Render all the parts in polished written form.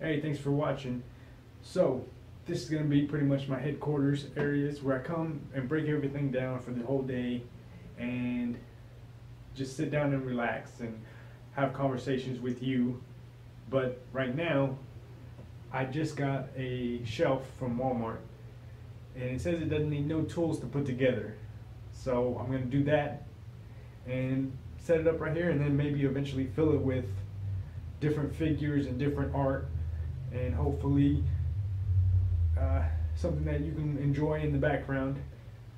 Hey, thanks for watching. So this is going to be pretty much my headquarters areas where I come and break everything down for the whole day and just sit down and relax and have conversations with you. But right now I just got a shelf from Walmart and it says it doesn't need no tools to put together, so I'm going to do that and set it up right here, and then maybe eventually fill it with different figures and different art, and hopefully something that you can enjoy in the background.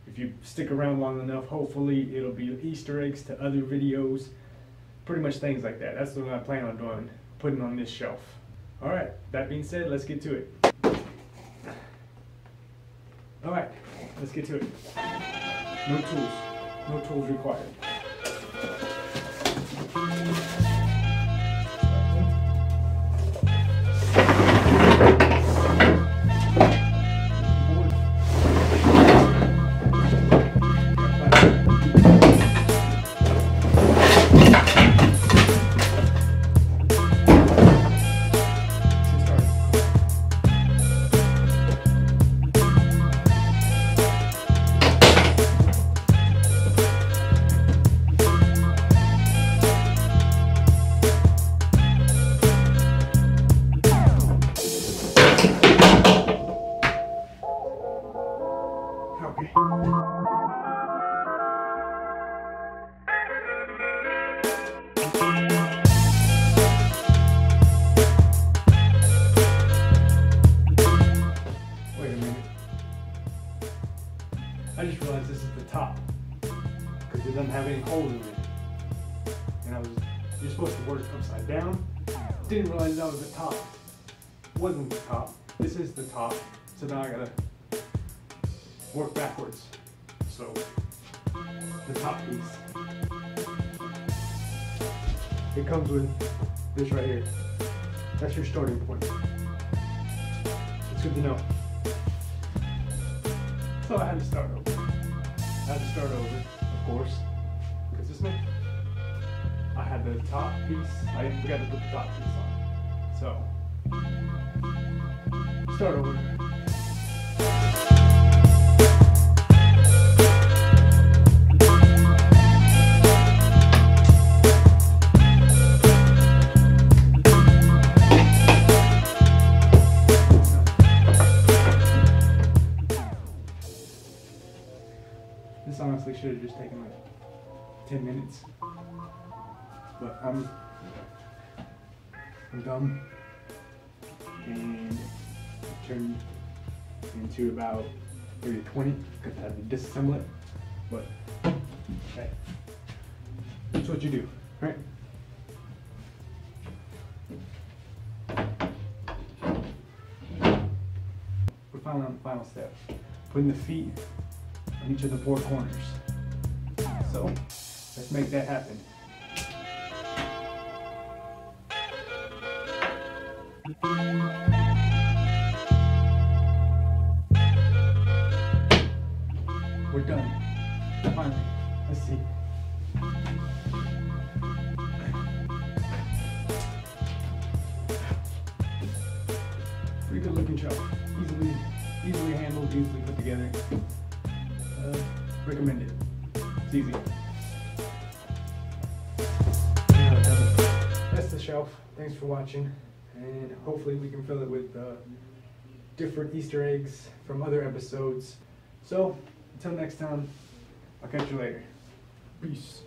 If you stick around long enough, hopefully it'll be Easter eggs to other videos, pretty much things like that. That's what I plan on doing, putting on this shelf. Alright, that being said, let's get to it. Alright, let's get to it. No tools. No tools required. I just realized this is the top because it doesn't have any holes in it. And you're supposed to work upside down. Didn't realize that was the top. Wasn't the top. This is the top. So now I gotta work backwards. So the top piece. It comes with this right here. That's your starting point. It's good to know. So I had to start over. Of course, because it's me. I had the top piece. I forgot to put the top piece on. So start over. This honestly should have just taken like 10 minutes, but I'm dumb and it turned into about 30 to 20 because I had to disassemble it, but hey, that's what you do, right? We're finally on the final step, putting the feet on each of the four corners. So let's make that happen. We're done. Finally. Let's see. Pretty good looking shelf. Easily handled, easily put together. Recommend it. It's easy. That's the shelf. Thanks for watching, and hopefully we can fill it with different Easter eggs from other episodes. So until next time, I'll catch you later. Peace.